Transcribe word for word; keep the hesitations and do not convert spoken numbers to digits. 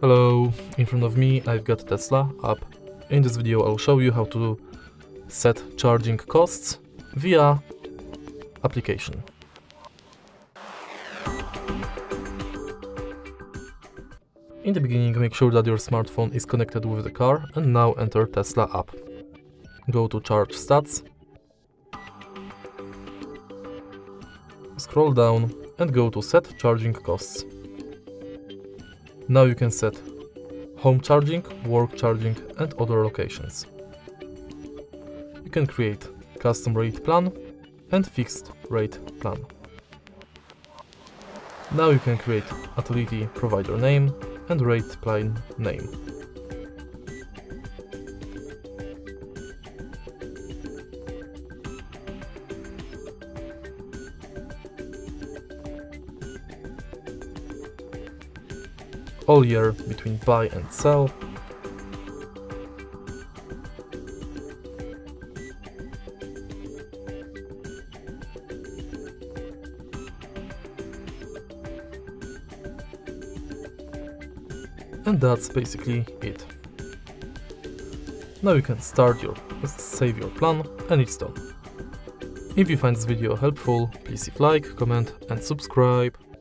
Hello, in front of me I've got Tesla App. In this video I'll show you how to set charging costs via application. In the beginning, make sure that your smartphone is connected with the car, and now enter Tesla App. Go to Charge Stats, scroll down and go to Set Charging Costs. Now you can set home charging, work charging and other locations. You can create custom rate plan and fixed rate plan. Now you can create utility provider name and rate plan name. All year between buy and sell. And that's basically it. Now you can start your save your plan and it's done. If you find this video helpful, please leave a like, comment and subscribe.